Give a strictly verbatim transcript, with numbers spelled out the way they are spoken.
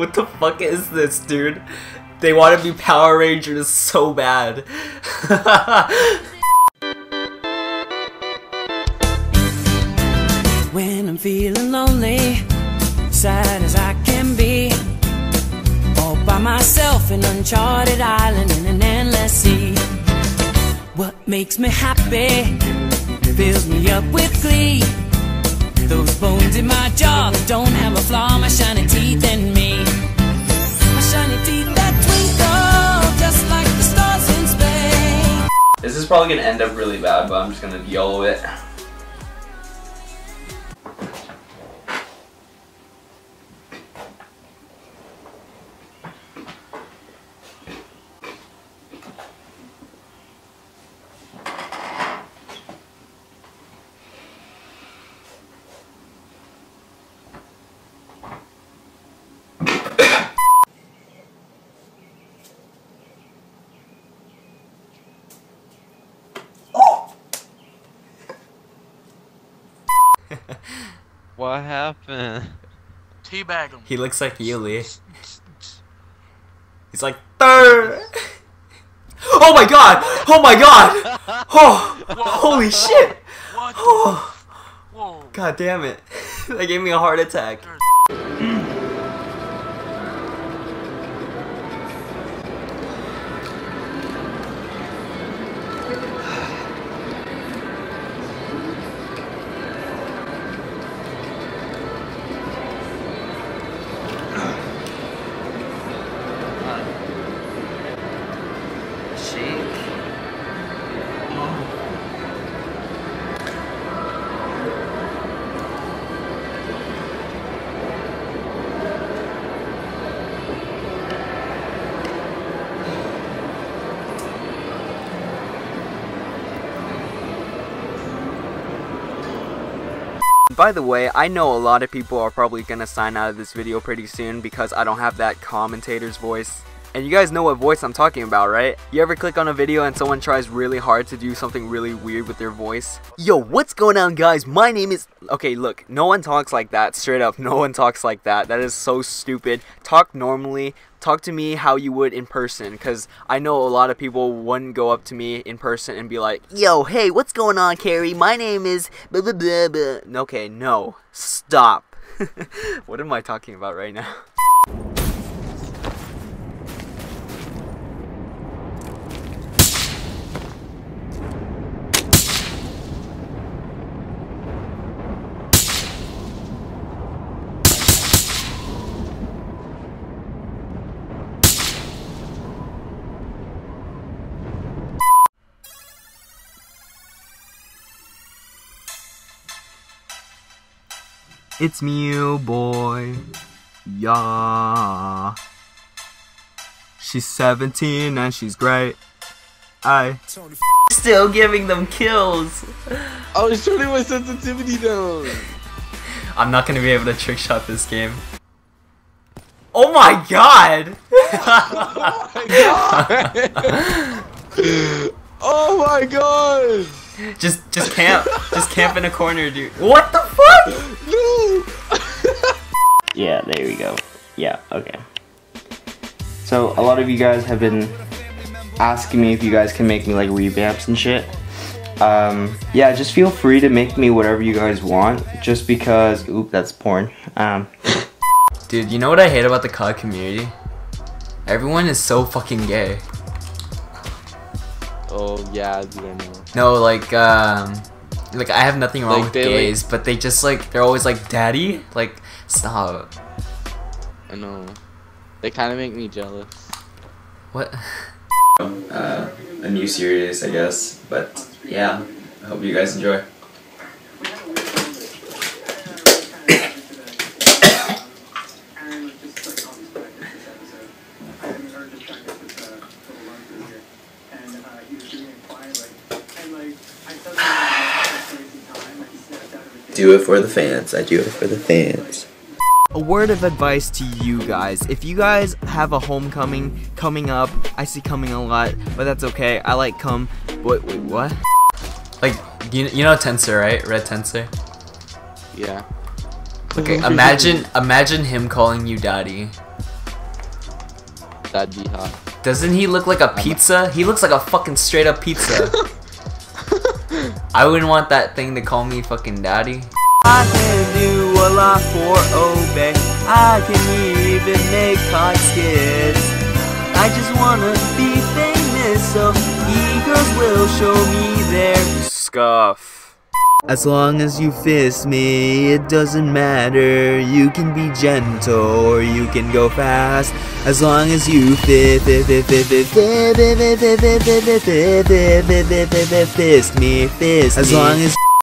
What the fuck is this, dude? They want to be Power Rangers so bad. When I'm feeling lonely, sad as I can be, all by myself, an uncharted island in an endless sea. What makes me happy fills me up with glee. Those bones in my jaw that don't have a flaw, my shiny teeth and me, my shiny teeth that twinkle just like the stars in space. This is probably gonna end up really bad, but I'm just gonna YOLO it. What happened? Teabag him. He looks like Yuli. He's like, Thur! Oh my god! Oh my god! Oh! Whoa. Holy shit! What? Oh. Whoa. God damn it. That gave me a heart attack. By the way, I know a lot of people are probably gonna sign out of this video pretty soon because I don't have that commentator's voice. And you guys know what voice I'm talking about, right? You ever click on a video and someone tries really hard to do something really weird with their voice? Yo, what's going on, guys? My name is... Okay, look, no one talks like that. Straight up, no one talks like that. That is so stupid. Talk normally. Talk to me how you would in person, because I know a lot of people wouldn't go up to me in person and be like, yo, hey, what's going on, Carrie? My name is... Blah, blah, blah, blah. Okay, no. Stop. What am I talking about right now? It's Mew Boy, yeah. She's seventeen and she's great. I still giving them kills. I was turning my sensitivity down. I'm not gonna be able to trick shot this game. Oh my god! Oh my god! Oh my god! Just, just camp, just camp in a corner, dude. What the fuck? No. Yeah, there we go. Yeah, okay. So a lot of you guys have been asking me if you guys can make me like revamps and shit. Um, yeah, just feel free to make me whatever you guys want. Just because, oop, that's porn. Um. Dude, you know what I hate about the C O D community? Everyone is so fucking gay. Oh yeah, dude, I know. No, like, um, like I have nothing wrong like with gays, like, but they just like they're always like, "Daddy," like, stop. I know. They kind of make me jealous. What? Uh, a new series, I guess. But yeah, I hope you guys enjoy. Do it for the fans. I do it for the fans. A word of advice to you guys. If you guys have a homecoming coming up, I see coming a lot, but that's okay. I like come. Wait, wait, what? Like, you, you know Tensor, right? Red Tensor? Yeah. Okay, imagine imagine him calling you daddy. that'd be hot. Doesn't he look like a pizza? He looks like a fucking straight up pizza. I wouldn't want that thing to call me fucking daddy. I can do a lot for obey. I can even make hot skits. I just wanna be famous so e-girls will show me their scuff. As long as you fist me, it doesn't matter. You can be gentle or you can go fast. As long as you fist me, fist me. As long as